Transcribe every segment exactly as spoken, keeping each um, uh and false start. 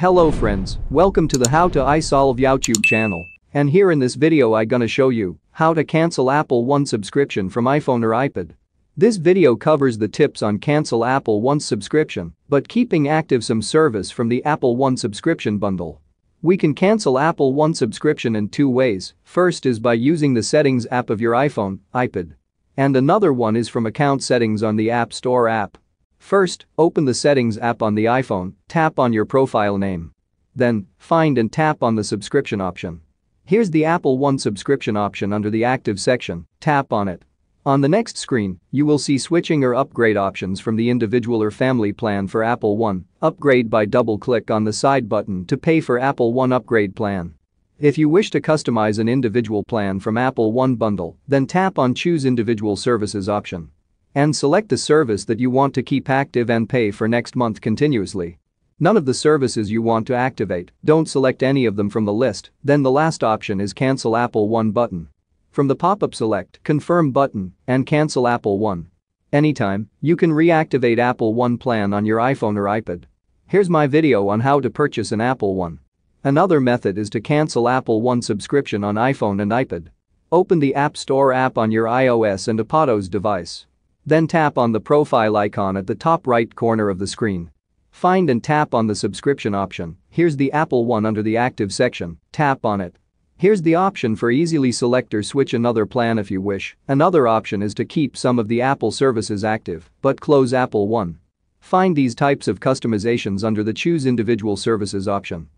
Hello friends, welcome to the How to iSolve YouTube channel. And here in this video I gonna show you how to cancel Apple One subscription from iPhone or iPad. This video covers the tips on cancel Apple One subscription but keeping active some service from the Apple One subscription bundle. We can cancel Apple One subscription in two ways. First is by using the Settings app of your iPhone, iPad. And another one is from account settings on the App Store app. First, open the Settings app on the iPhone, tap on your profile name. Then, find and tap on the subscription option. Here's the Apple One subscription option under the Active section, tap on it. On the next screen, you will see switching or upgrade options from the individual or family plan for Apple One. Upgrade by double-click on the side button to pay for Apple One upgrade plan. If you wish to customize an individual plan from Apple One bundle, then tap on Choose Individual Services option. And select the service that you want to keep active and pay for next month continuously. None of the services you want to activate, don't select any of them from the list, then the last option is Cancel Apple One button. From the pop-up select Confirm button and Cancel Apple One. Anytime, you can reactivate Apple One plan on your iPhone or iPad. Here's my video on how to purchase an Apple One. Another method is to cancel Apple One subscription on iPhone and iPad. Open the App Store app on your iOS and iPadOS device. Then tap on the profile icon at the top right corner of the screen. Find and tap on the subscription option. Here's the Apple One under the Active section, tap on it. Here's the option for easily select or switch another plan if you wish. Another option is to keep some of the Apple services active but close Apple One. Find these types of customizations under the Choose Individual Services option.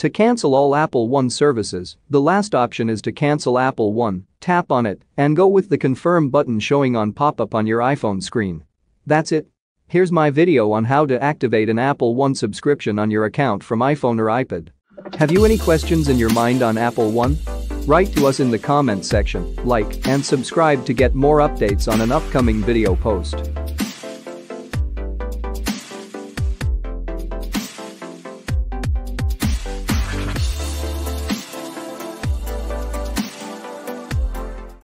To cancel all Apple One services, the last option is to cancel Apple One, tap on it, and go with the Confirm button showing on pop-up on your iPhone screen. That's it. Here's my video on how to activate an Apple One subscription on your account from iPhone or iPad. Have you any questions in your mind on Apple One? Write to us in the comment section, like, and subscribe to get more updates on an upcoming video post.